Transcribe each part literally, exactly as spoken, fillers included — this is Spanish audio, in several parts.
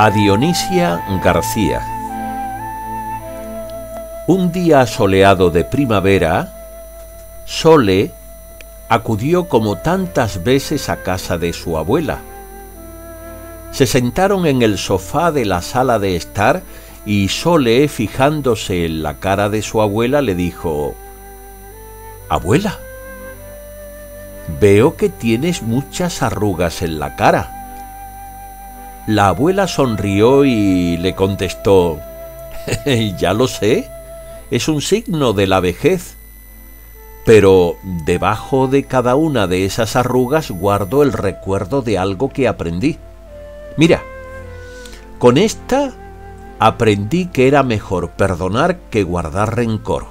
A Dionisia García. Un día soleado de primavera, Sole acudió como tantas veces a casa de su abuela. Se sentaron en el sofá de la sala de estar y Sole, fijándose en la cara de su abuela, le dijo: «Abuela, veo que tienes muchas arrugas en la cara». La abuela sonrió y le contestó: «Ya lo sé, es un signo de la vejez. Pero debajo de cada una de esas arrugas guardo el recuerdo de algo que aprendí. Mira, con esta aprendí que era mejor perdonar que guardar rencor.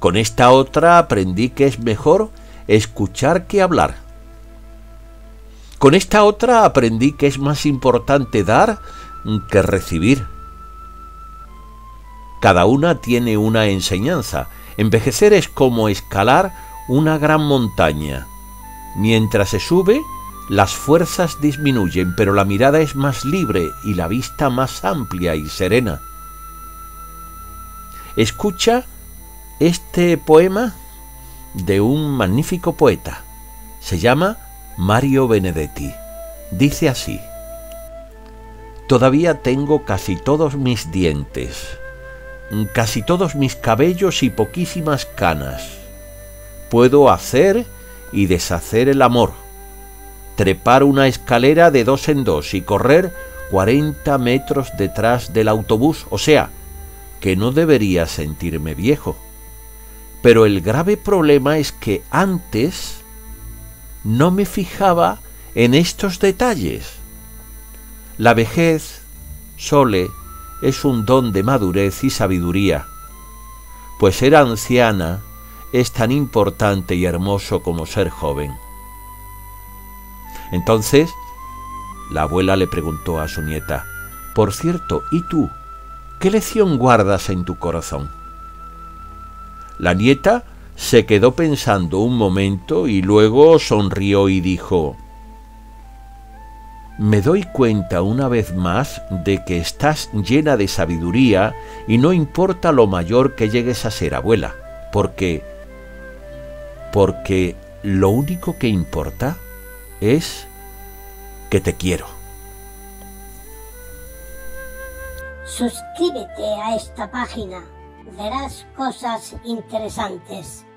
Con esta otra aprendí que es mejor escuchar que hablar. Con esta otra aprendí que es más importante dar que recibir». Cada una tiene una enseñanza. Envejecer es como escalar una gran montaña. Mientras se sube, las fuerzas disminuyen, pero la mirada es más libre y la vista más amplia y serena. Escucha este poema de un magnífico poeta. Se llama Mario Benedetti. Dice así: «Todavía tengo casi todos mis dientes, casi todos mis cabellos y poquísimas canas. Puedo hacer y deshacer el amor, trepar una escalera de dos en dos y correr cuarenta metros detrás del autobús, o sea, que no debería sentirme viejo. Pero el grave problema es que antes no me fijaba en estos detalles. La vejez, Sole, es un don de madurez y sabiduría, pues ser anciana es tan importante y hermoso como ser joven». Entonces, la abuela le preguntó a su nieta: «Por cierto, ¿y tú? ¿Qué lección guardas en tu corazón?». La nieta se quedó pensando un momento y luego sonrió y dijo: «Me doy cuenta una vez más de que estás llena de sabiduría y no importa lo mayor que llegues a ser, abuela, porque, porque lo único que importa es que te quiero». Suscríbete a esta página, verás cosas interesantes.